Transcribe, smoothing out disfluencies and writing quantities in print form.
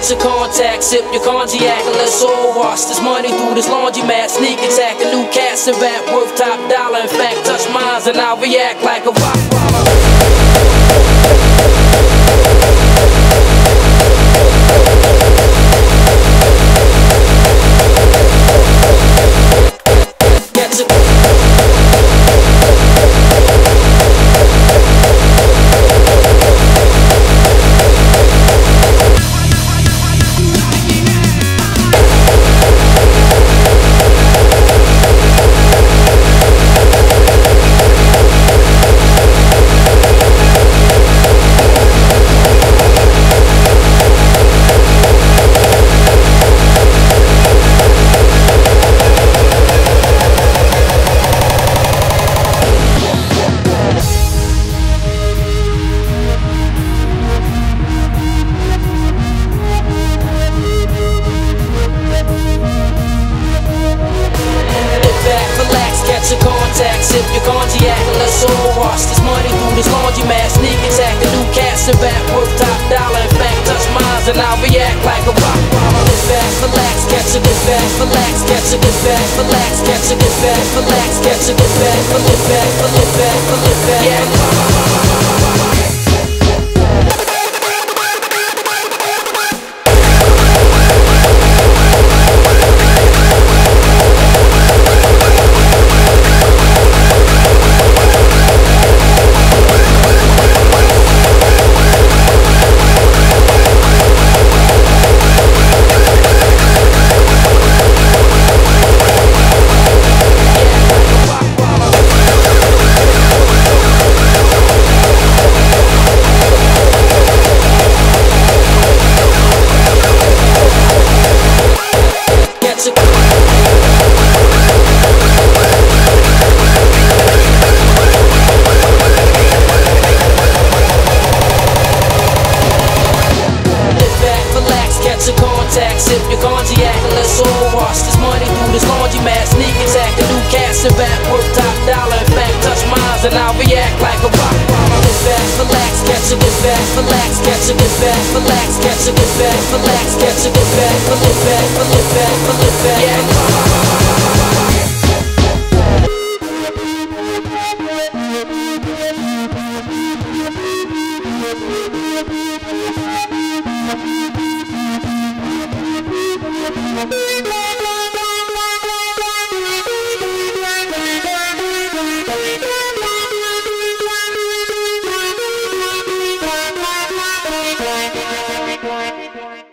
Get your contact, sip your cognac, and let's all wash this money through this laundry mat. Sneak attack, a new cats and rap, worth top dollar. In fact, touch mines and I'll react like a rock baller. Get your sip your cognac and let's all wash this money through this laundry mat. Sneak attack, a new cast and rap, worth top dollar. In fact, touch mines and I'll react like a rock baller. Get back, relax, catch a get back, relax, catch a get back, relax, catch a get back, relax, catch a get back, relax, catch a get back, relax, back, yeah. Sip your cognac and let's all wash this money through this laundry mat. Sneak attack, a new cast and rap, worth top dollar. In fact, touch mines and I'll react like a rock baller. Get back, relax, catch a get back, relax, catch a get back, relax, catch a get back, relax, catch a get back, relax, back, relax, back, relax, back, yeah.